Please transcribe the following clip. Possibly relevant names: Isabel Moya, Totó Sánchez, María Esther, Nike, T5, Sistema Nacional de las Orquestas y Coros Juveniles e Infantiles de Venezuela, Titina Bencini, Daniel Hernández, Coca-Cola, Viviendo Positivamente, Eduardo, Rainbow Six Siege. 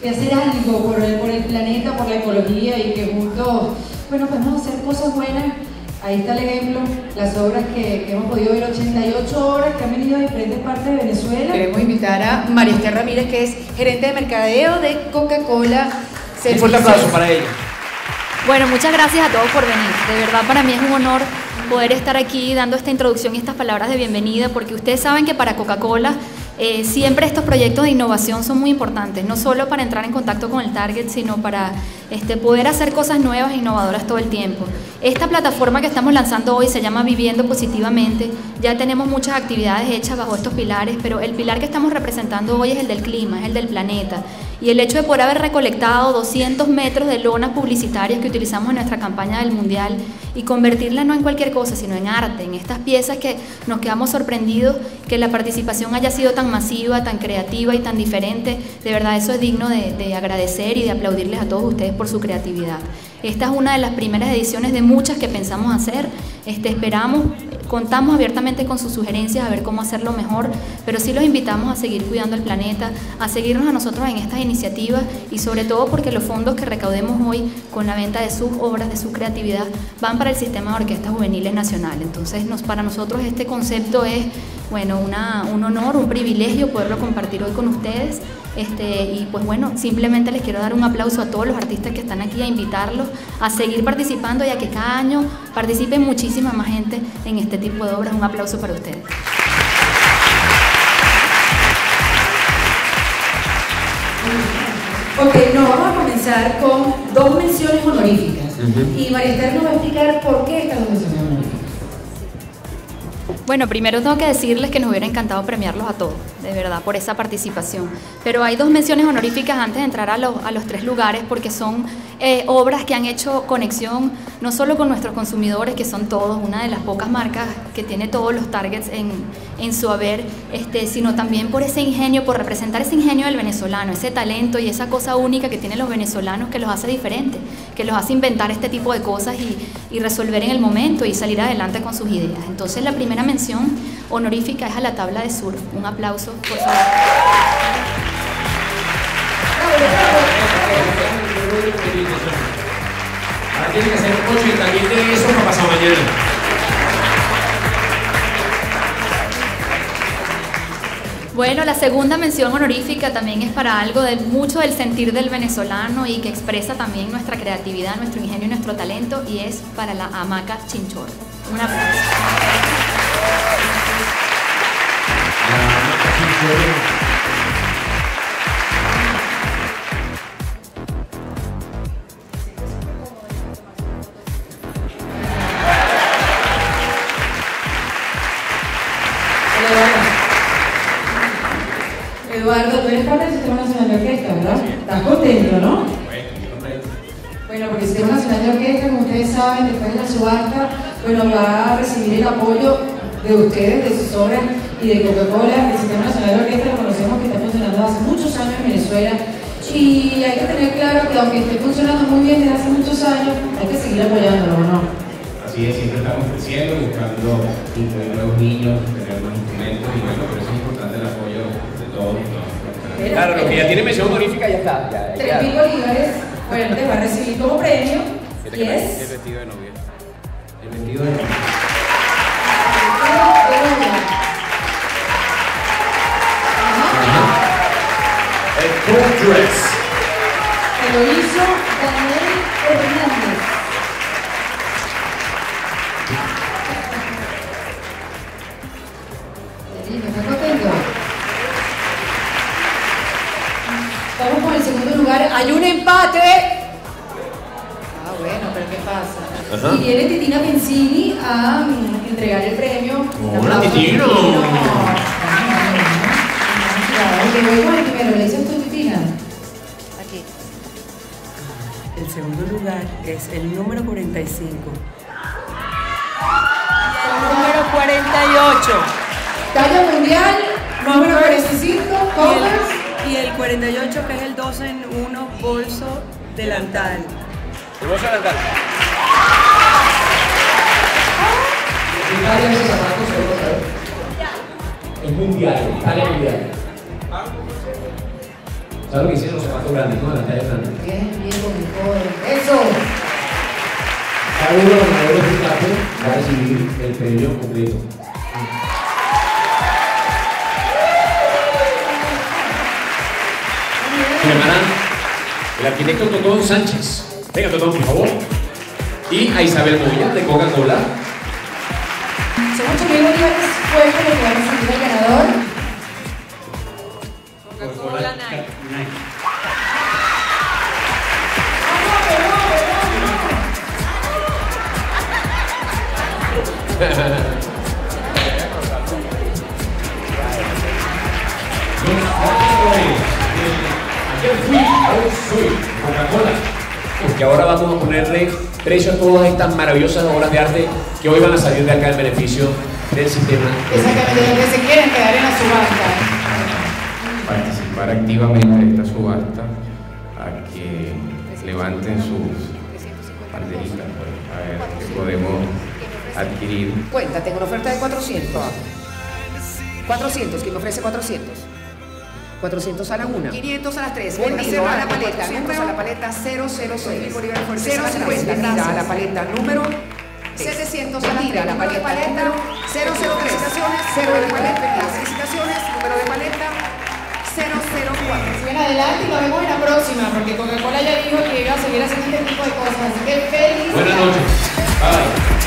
De hacer algo por el planeta, por la ecología, y que juntos, bueno, podemos hacer cosas buenas. Ahí está el ejemplo, las obras que hemos podido ver, 88 obras que han venido de diferentes partes de Venezuela. Queremos invitar a María Esther Ramírez, que es gerente de mercadeo de Coca-Cola. Un fuerte aplauso para ella. Bueno, muchas gracias a todos por venir. De verdad, para mí es un honor poder estar aquí dando esta introducción y estas palabras de bienvenida, porque ustedes saben que para Coca-Cola siempre estos proyectos de innovación son muy importantes, no solo para entrar en contacto con el target, sino para poder hacer cosas nuevas e innovadoras todo el tiempo. Esta plataforma que estamos lanzando hoy se llama Viviendo Positivamente. Ya tenemos muchas actividades hechas bajo estos pilares, pero el pilar que estamos representando hoy es el del clima, es el del planeta. Y el hecho de poder haber recolectado 200 metros de lonas publicitarias que utilizamos en nuestra campaña del Mundial y convertirlas no en cualquier cosa, sino en arte, en estas piezas que nos quedamos sorprendidos que la participación haya sido tan masiva, tan creativa y tan diferente. De verdad, eso es digno de agradecer y de aplaudirles a todos ustedes por su creatividad. Esta es una de las primeras ediciones de muchas que pensamos hacer. Esperamos, contamos abiertamente con sus sugerencias a ver cómo hacerlo mejor, pero sí los invitamos a seguir cuidando el planeta, a seguirnos a nosotros en estas iniciativas, y sobre todo porque los fondos que recaudemos hoy con la venta de sus obras, de su creatividad, van para el Sistema de Orquestas Juveniles Nacional. Entonces, para nosotros este concepto es, bueno, un honor, un privilegio poderlo compartir hoy con ustedes. Y pues bueno, simplemente les quiero dar un aplauso a todos los artistas que están aquí, a invitarlos a seguir participando y a que cada año participe muchísima más gente en este tipo de obras. Un aplauso para ustedes. Ok, nos vamos a comenzar con dos menciones honoríficas. Y María Esther nos va a explicar por qué estas dos menciones honoríficas. Bueno, primero tengo que decirles que nos hubiera encantado premiarlos a todos, de verdad, por esa participación. Pero hay dos menciones honoríficas antes de entrar a los tres lugares, porque son obras que han hecho conexión no solo con nuestros consumidores, que son todos, una de las pocas marcas que tiene todos los targets en su haber, sino también por ese ingenio, por representar ese ingenio del venezolano, ese talento y esa cosa única que tienen los venezolanos, que los hace diferentes, que los hace inventar este tipo de cosas y resolver en el momento y salir adelante con sus ideas. Entonces, la primera mención honorífica es a la tabla de surf. Un aplauso, por favor. Ahora tiene que hacer un coche y también de eso no pasa mañana. Bueno, la segunda mención honorífica también es para algo de mucho del sentir del venezolano y que expresa también nuestra creatividad, nuestro ingenio y nuestro talento, y es para la hamaca chinchor. Un aplauso. Eduardo, tú eres parte del Sistema Nacional de Orquesta, ¿verdad? ¿Estás contento, no? Bueno, porque el Sistema Nacional de Orquesta, como ustedes saben, después de la subasta, bueno, va a recibir el apoyo de ustedes, de sus obras y de Coca-Cola. El Sistema Nacional de Orquesta lo conocemos, que está funcionando hace muchos años en Venezuela, y hay que tener claro que aunque esté funcionando muy bien desde hace muchos años, hay que seguir apoyándolo, ¿no? Así es, siempre estamos creciendo, buscando incluir nuevos niños, tener nuevos instrumentos, y bueno, por eso es importante el apoyo de todos. Claro, lo que ya tiene mención honorífica ya está. 3.000 bolívares, bueno, te va a recibir como premio, y es... El 22 de noviembre. El 22 de noviembre. Que lo hizo Daniel Hernández. ¿Estás contento? Vamos por el segundo lugar. ¡Hay un empate! Ah, bueno, pero ¿qué pasa? Y viene Titina Bencini a entregar el premio. ¡Hola, Titino! ¿Lo dices tú, Titina? Aquí. El segundo lugar es el número 45. Y el número 48. Talla mundial, número 45, copas. Y el 48, que es el 12 en 1, bolso delantal. El bolso delantal. Italia esos zapatos son los zapatos. Es mundial, Italia mundial. ¿Sabes lo que hicieron los zapatos grandes, no? Las tallas grandes. Bien, bien, con el ¡eso! Cada uno de los modelos de zapatos va a recibir el premio completo. Mi hermana, el arquitecto Totó Sánchez. Venga, Totó, por favor. Y a Isabel Moya, de Coca-Cola. Son 8.000 bolívares fuertes lo que va a recibir el ganador. Coca-Cola Nike. Soy Coca-Cola, porque ahora vamos a ponerle precio a todas estas maravillosas obras de arte que hoy van a salir de acá en beneficio del sistema. Exactamente, los que se quieren quedar en la subasta. Participar activamente en esta subasta, a que levanten sus banderitas, a ver qué podemos adquirir. Cuenta, tengo una oferta de 400. 400, ¿quién me ofrece 400? 400 a la 1. 500 a las 3. Vendido a la paleta. 400 a la paleta 006. 050. Tira a la paleta número 700 a la tira. La paleta número 003. Felicitaciones. 0 de paleta. Felicitaciones. Número de paleta 004. Bien, adelante y nos vemos en la próxima, porque Coca-Cola ya dijo que iba a seguir haciendo este tipo de cosas. Así que feliz. Buenas noches. Bye.